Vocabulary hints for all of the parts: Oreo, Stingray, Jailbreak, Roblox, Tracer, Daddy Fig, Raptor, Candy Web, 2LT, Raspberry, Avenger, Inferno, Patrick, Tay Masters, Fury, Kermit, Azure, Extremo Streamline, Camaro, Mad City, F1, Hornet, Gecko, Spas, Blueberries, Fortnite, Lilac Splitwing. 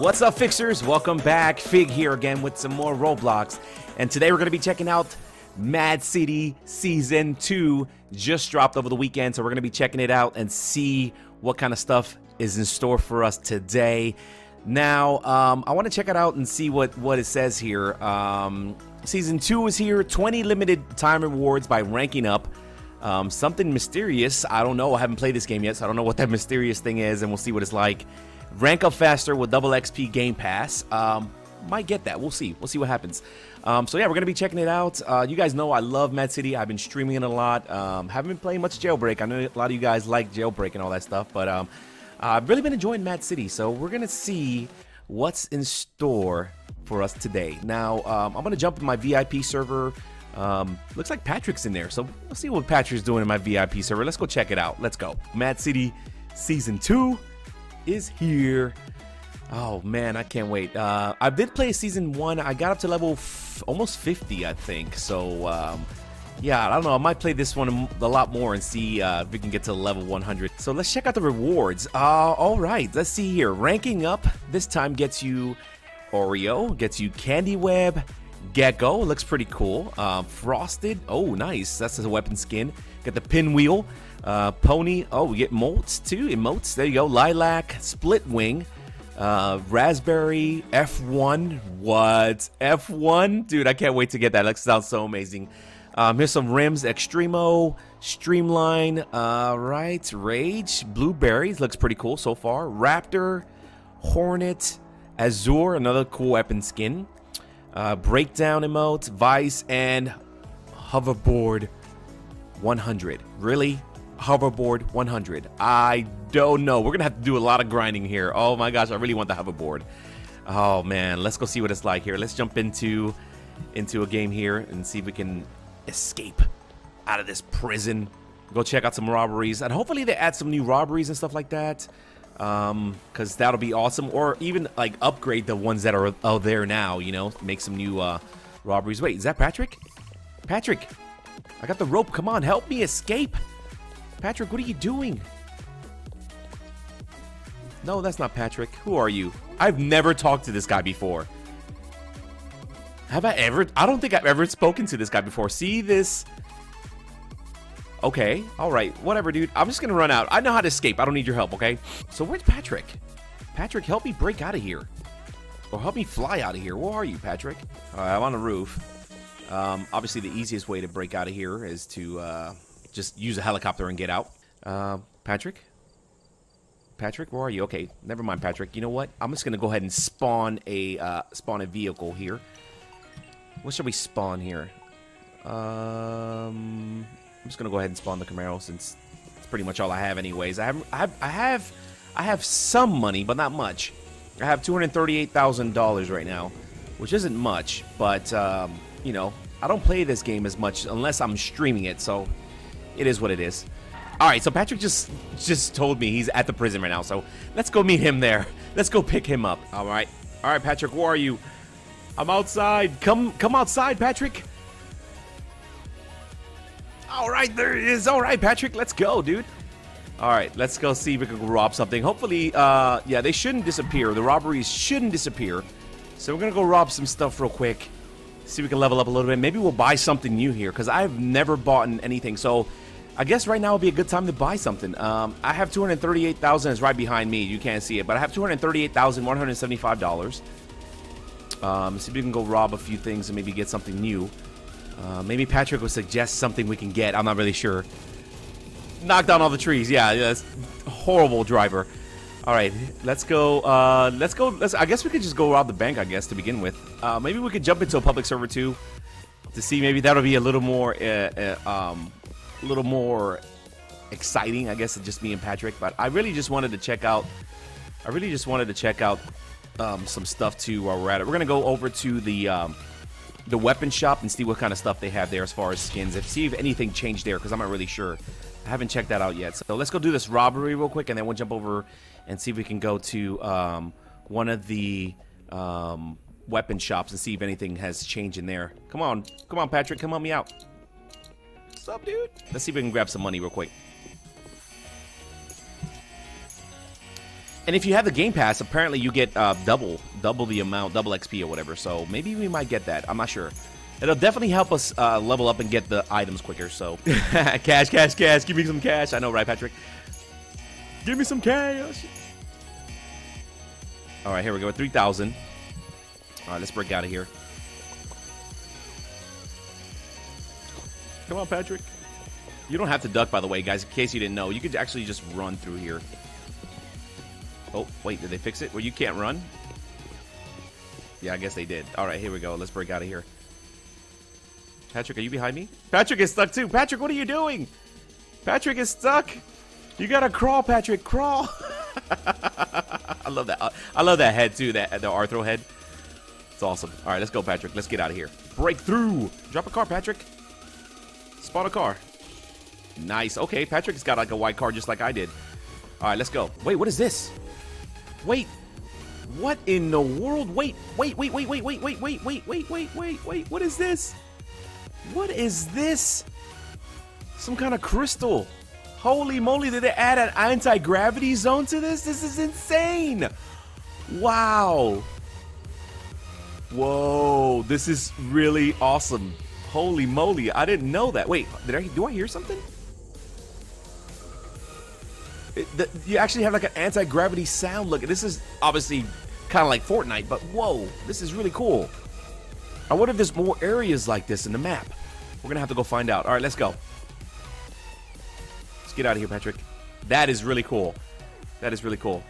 What's up, Fixers? Welcome back. Fig here again with some more Roblox. And today we're going to be checking out Mad City Season 2. Just dropped over the weekend, so we're going to be checking it out and see what kind of stuff is in store for us today. Now, I want to check it out and see what it says here. Season 2 is here. 20 limited time rewards by ranking up. Something mysterious. I don't know. I haven't played this game yet, so I don't know what that mysterious thing is, and we'll see what it's like. Rank up faster with double XP game pass. Might get that. We'll see. We'll see what happens. So yeah, we're going to be checking it out. You guys know I love Mad City. I've been streaming it a lot. Haven't been playing much Jailbreak. I know a lot of you guys like Jailbreak and all that stuff, but I've really been enjoying Mad City. So we're going to see what's in store for us today. Now, I'm going to jump in my VIP server. Looks like Patrick's in there. So we'll see what Patrick's doing in my VIP server. Let's go check it out. Let's go. Mad City Season 2. Is here. Oh man, I can't wait. I did play season 1. I got up to level almost 50, I think. So yeah, I don't know. I might play this one a lot more and see if we can get to level 100. So let's check out the rewards. All right, let's see here. Ranking up this time gets you Oreo, gets you Candy Web, Gecko. Looks pretty cool. Frosted. Oh, nice. That's a weapon skin. Got the pinwheel. Pony. Oh, we get molts too. Emotes. There you go. Lilac Splitwing. Raspberry. F1. What? F1? Dude, I can't wait to get that. That sounds so amazing. Here's some rims. Extremo Streamline. Right. Rage. Blueberries. Looks pretty cool so far. Raptor. Hornet. Azure. Another cool weapon skin. Breakdown emote. Vice. And hoverboard 100. Really? Hoverboard 100. I don't know. We're gonna have to do a lot of grinding here. Oh my gosh, I really want the hoverboard. Oh man, let's go see what it's like here. Let's jump into a game here and see if we can escape out of this prison. Go check out some robberies, and hopefully they add some new robberies and stuff like that, because that'll be awesome. Or even like upgrade the ones that are out there now, you know, make some new robberies. Wait, is that Patrick? Patrick, I got the rope. Come on, help me escape. Patrick, what are you doing? No, that's not Patrick. Who are you? I've never talked to this guy before. Have I ever? I don't think I've ever spoken to this guy before. See this? Okay. All right. Whatever, dude. I'm just going to run out. I know how to escape. I don't need your help, okay? So where's Patrick? Patrick, help me break out of here. Or help me fly out of here. Where are you, Patrick? All right, I'm on the roof. Obviously, the easiest way to break out of here is to just use a helicopter and get out. Patrick? Patrick, where are you? Okay, never mind, Patrick. You know what? I'm just going to go ahead and spawn a vehicle here. What should we spawn here? I'm just going to go ahead and spawn the Camaro since it's pretty much all I have anyways. I have some money, but not much. I have $238,000 right now, which isn't much, but... you know, I don't play this game as much unless I'm streaming it, so it is what it is. All right, so Patrick just told me he's at the prison right now, so let's go meet him there. Let's go pick him up. All right, Patrick, where are you? I'm outside. Come outside, Patrick. All right, there it is. All right, Patrick, let's go, dude. All right, let's go see if we can rob something. Hopefully, yeah, they shouldn't disappear. The robberies shouldn't disappear. So we're gonna go rob some stuff real quick. See if we can level up a little bit. Maybe we'll buy something new here because I've never bought anything. So I guess right now would be a good time to buy something. I have $238,000. It's right behind me. You can't see it, but I have $238,175. See if we can go rob a few things and maybe get something new. Maybe Patrick would suggest something we can get. I'm not really sure. Knock down all the trees. Yeah, that's horrible driver. All right, let's go. I guess we could just go rob the bank, I guess, to begin with. Maybe we could jump into a public server too, to see. Maybe that'll be a little more exciting, I guess, than just me and Patrick. But I really just wanted to check out. Some stuff too while we're at it. We're gonna go over to the weapon shop and see what kind of stuff they have there as far as skins. And see if anything changed there, because I'm not really sure. I haven't checked that out yet. So let's go do this robbery real quick, and then we'll jump over and see if we can go to one of the weapon shops and see if anything has changed in there. Come on. Come on, Patrick. Come help me out. What's up, dude? Let's see if we can grab some money real quick. And if you have the Game Pass, apparently you get double the amount, double XP or whatever. So maybe we might get that. I'm not sure. It'll definitely help us level up and get the items quicker. So cash, cash, cash. Give me some cash. I know, right, Patrick? Give me some cash. All right, here we go. 3,000. All right, let's break out of here. Come on, Patrick. You don't have to duck, by the way, guys, in case you didn't know. You could actually just run through here. Oh, wait, did they fix it? Well, you can't run? Yeah, I guess they did. All right, here we go. Let's break out of here. Patrick, are you behind me? Patrick is stuck, too. Patrick, what are you doing? Patrick is stuck. You got to crawl, Patrick. Crawl. I love that. I love that head, too, that the Arthro head. It's awesome. All right, let's go, Patrick. Let's get out of here. Break through. Drop a car, Patrick. Spot a car. Nice. Okay, Patrick's got, like, a white car just like I did. All right, let's go. Wait, what is this? Wait, what in the world? Wait, what is this? What is this? Some kind of crystal. Holy moly, did they add an anti-gravity zone to this? This is insane. Wow. Whoa, this is really awesome. Holy moly, I didn't know that. Wait, do I hear something? You actually have like an anti-gravity sound. Look, this is obviously kind of like Fortnite, but whoa, this is really cool. I wonder if there's more areas like this in the map. We're gonna have to go find out. All right, let's go. Let's get out of here, Patrick. That is really cool. That is really cool.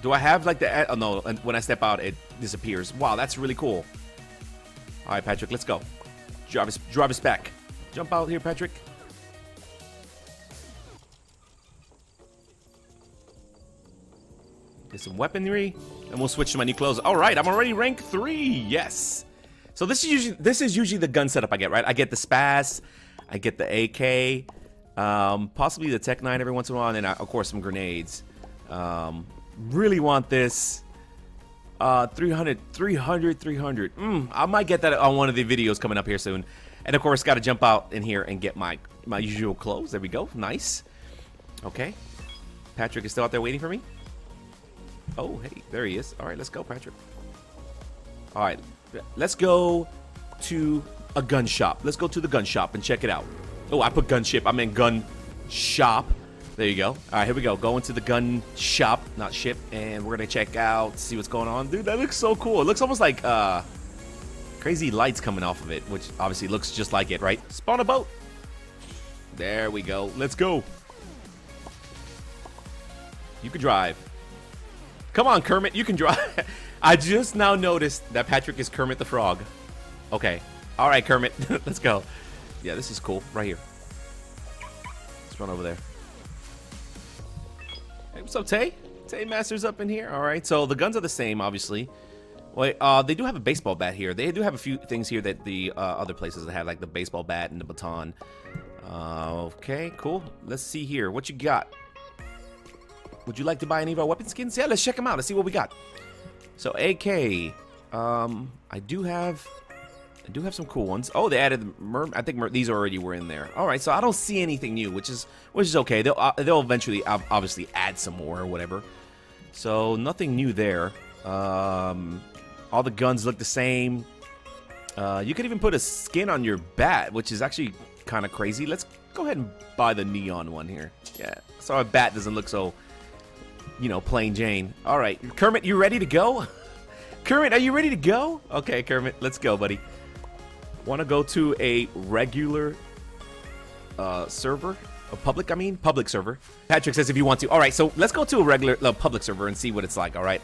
Do I have like the? Oh no! And when I step out, it disappears. Wow, that's really cool. All right, Patrick, let's go. Drive us back. Jump out here, Patrick. Get some weaponry, and we'll switch to my new clothes. All right, I'm already rank 3. Yes. So this is usually the gun setup I get, right? I get the Spas, I get the AK, possibly the Tech 9 every once in a while, and then of course some grenades. Really want this. 300. I might get that on one of the videos coming up here soon. And of course, got to jump out in here and get my usual clothes. There we go. Nice. Okay. Patrick is still out there waiting for me. Oh, hey, there he is. All right, let's go, Patrick. All right, let's go to a gun shop. Let's go to the gun shop and check it out. Oh, I put gun ship. I meant gun shop. There you go. All right, here we go. Going to the gun shop, not ship, and we're going to check out, see what's going on. Dude, that looks so cool. It looks almost like crazy lights coming off of it, which obviously looks just like it, right? Spawn a boat. There we go. Let's go. You can drive. Come on, Kermit, you can drive. I just now noticed that Patrick is Kermit the Frog. Okay. All right, Kermit. Let's go. Yeah, this is cool. Right here. Let's run over there. Hey, what's up, Tay? Tay Masters up in here. All right, so the guns are the same, obviously. Wait, they do have a baseball bat here. They do have a few things here that the other places have, like the baseball bat and the baton. Okay, cool. Let's see here. What you got? Would you like to buy any of our weapon skins? Yeah, let's check them out. Let's see what we got. So AK, I do have some cool ones. Oh, they added I think these already were in there. All right, so I don't see anything new, which is okay. They'll eventually obviously add some more or whatever. So nothing new there. All the guns look the same. You could even put a skin on your bat, which is actually kind of crazy. Let's go ahead and buy the neon one here. Yeah, so our bat doesn't look so, you know, plain Jane. All right, Kermit, you ready to go? Kermit, are you ready to go? Okay, Kermit, let's go, buddy. Want to go to a regular server? A public, I mean? Public server. Patrick says if you want to. All right, so let's go to a regular public server and see what it's like, all right?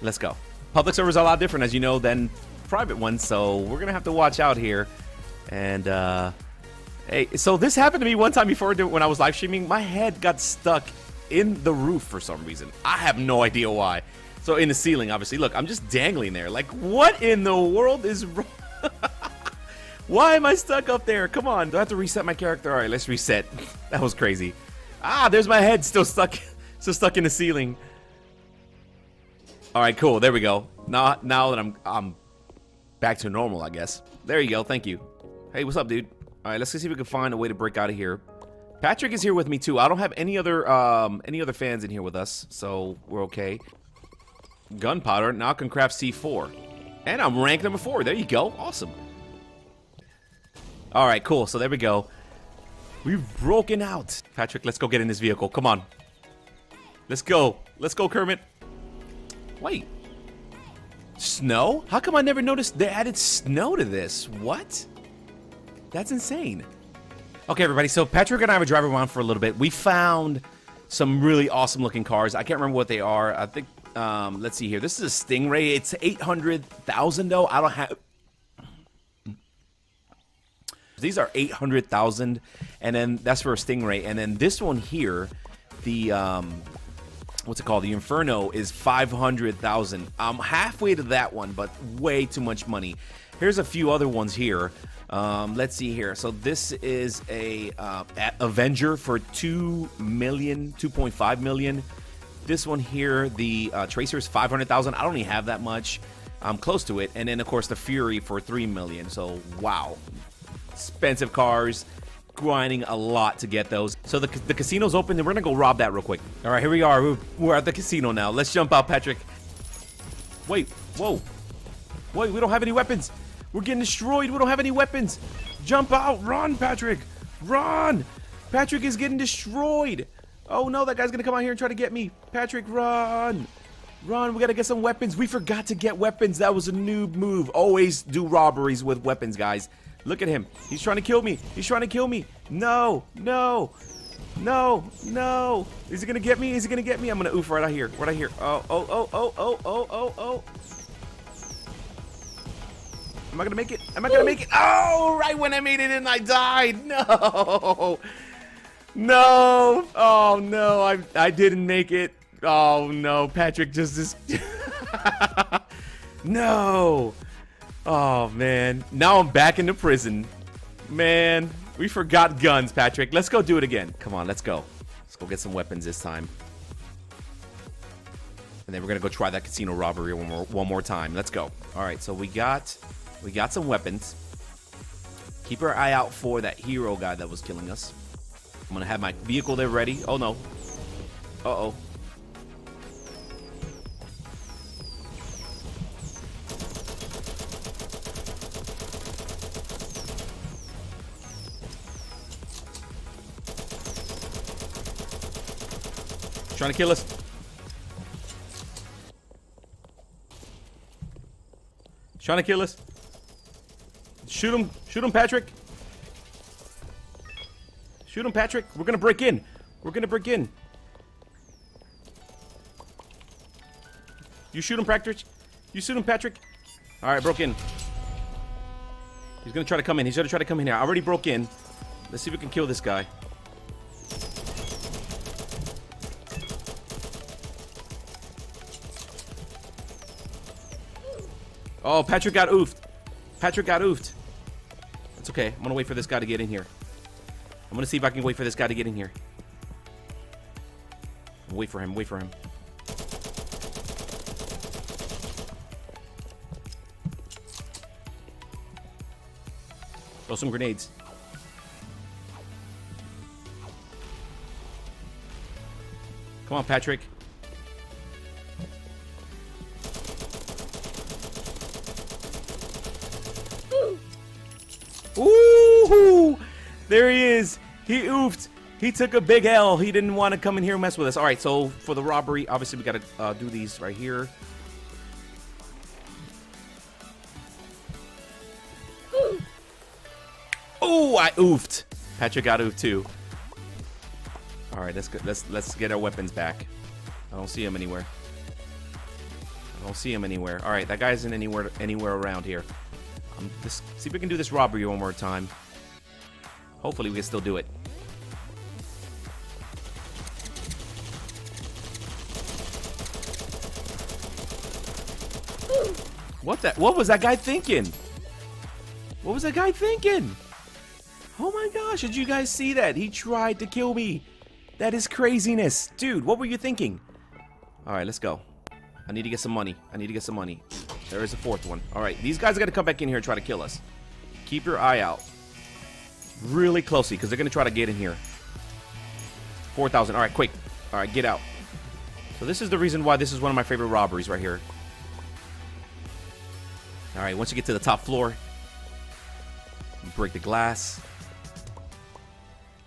Let's go. Public servers are a lot different, as you know, than private ones, so we're going to have to watch out here. And, hey, so this happened to me one time before when I was live streaming. My head got stuck in the roof for some reason. I have no idea why. So in the ceiling, obviously. Look, I'm just dangling there. Like, what in the world is wrong? Why am I stuck up there? Come on. Do I have to reset my character? All right, let's reset. That was crazy. Ah, there's my head still stuck in the ceiling. All right, cool. There we go. Now that I'm back to normal, I guess. There you go. Thank you. Hey, what's up, dude? All right, let's see if we can find a way to break out of here. Patrick is here with me too. I don't have any other fans in here with us, so we're okay. Gunpowder, now I can craft C4. And I'm ranked number 4. There you go. Awesome. All right, cool. So there we go. We've broken out. Patrick, let's go get in this vehicle. Come on. Let's go. Let's go, Kermit. Wait. Snow? How come I never noticed they added snow to this? What? That's insane. Okay, everybody. So Patrick and I were driving around for a little bit. We found some really awesome looking cars. I can't remember what they are. I think... let's see here. This is a Stingray. It's 800,000 though. I don't have. These are 800,000, and then that's for a Stingray. And then this one here, the what's it called? The Inferno is 500,000. I'm halfway to that one, but way too much money. Here's a few other ones here. Let's see here. So this is a Avenger for 2 million, 2.5 million. This one here, the Tracer is 500,000. I don't even have that much. I'm close to it. And then, of course, the Fury for 3 million. So, wow. Expensive cars. Grinding a lot to get those. So, the casino's open. And we're going to go rob that real quick. All right, here we are. We're at the casino now. Let's jump out, Patrick. Wait. Whoa. Wait, we don't have any weapons. We're getting destroyed. We don't have any weapons. Jump out. Run, Patrick. Run. Patrick is getting destroyed. Oh no, that guy's gonna come out here and try to get me. Patrick, run! Run, we gotta get some weapons. We forgot to get weapons. That was a noob move. Always do robberies with weapons, guys. Look at him. He's trying to kill me. He's trying to kill me. No, no, no, no. Is he gonna get me? Is he gonna get me? I'm gonna oof right out here. Right out here. Oh, oh, oh, oh, oh, oh, oh, oh. Am I gonna make it? Am I gonna make it? Oh, right when I made it and I died. No. No! Oh no, I didn't make it. Oh no, Patrick just no! Oh man, now I'm back into prison. Man, we forgot guns, Patrick. Let's go do it again. Come on, let's go. Let's go get some weapons this time. And then we're gonna go try that casino robbery one more time. Let's go. All right, so we got some weapons. Keep our eye out for that hero guy that was killing us. I'm gonna have my vehicle there ready. Oh no. Uh-oh. Trying to kill us. Trying to kill us. Shoot him. Shoot him, Patrick. Shoot him, Patrick. We're going to break in. We're going to break in. You shoot him, Patrick. You shoot him, Patrick. All right, broke in. He's going to try to come in. He's going to try to come in here. I already broke in. Let's see if we can kill this guy. Oh, Patrick got oofed. Patrick got oofed. It's okay. I'm going to wait for this guy to get in here. I'm gonna see if I can wait for this guy to get in here. Wait for him, wait for him. Throw some grenades. Come on, Patrick. Ooh! There he is. He oofed. He took a big L. He didn't want to come in here and mess with us. All right, so for the robbery, obviously we got to do these right here. Oh, I oofed. Patrick got oofed too. All right, let's get our weapons back. I don't see him anywhere. I don't see him anywhere. All right, that guy isn't anywhere around here. Let's see if we can do this robbery one more time. Hopefully we can still do it. What was that guy thinking? What was that guy thinking? Oh my gosh, did you guys see that? He tried to kill me. That is craziness. Dude, what were you thinking? All right, let's go. I need to get some money. I need to get some money. There is a fourth one. All right, these guys are gonna come back in here and try to kill us. Keep your eye out. Really closely because they're gonna try to get in here. 4,000. All right, quick. All right, get out. So this is the reason why this is one of my favorite robberies right here. All right, once you get to the top floor, you break the glass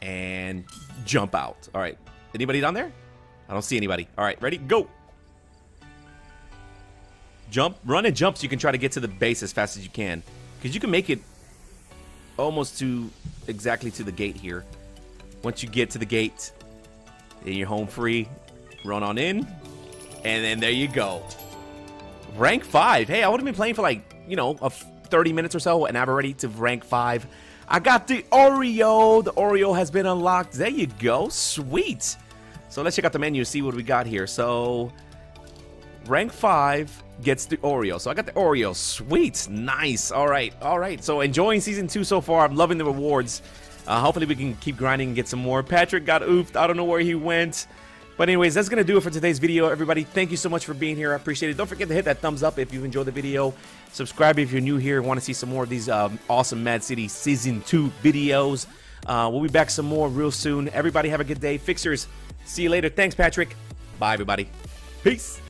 and jump out. All right, anybody down there? I don't see anybody. All right, ready? Go. Jump, run and jump so you can try to get to the base as fast as you can. Because you can make it almost to exactly to the gate here. Once you get to the gate, then you're home free. Run on in. And then there you go. Rank 5. Hey, I would have been playing for like, you know, 30 minutes or so, and I'm already to rank 5. I got the Oreo. The Oreo has been unlocked. There you go. Sweet. So let's check out the menu and see what we got here. So rank 5 gets the Oreo. So I got the Oreo. Sweet. Nice. All right. All right. So enjoying Season 2 so far. I'm loving the rewards. Hopefully we can keep grinding and get some more. Patrick got oofed. I don't know where he went. But anyways, that's going to do it for today's video, everybody. Thank you so much for being here. I appreciate it. Don't forget to hit that thumbs up if you enjoyed the video. Subscribe if you're new here and want to see some more of these awesome Mad City Season 2 videos. We'll be back some more real soon. Everybody have a good day. Fixers, see you later. Thanks, Patrick. Bye, everybody. Peace.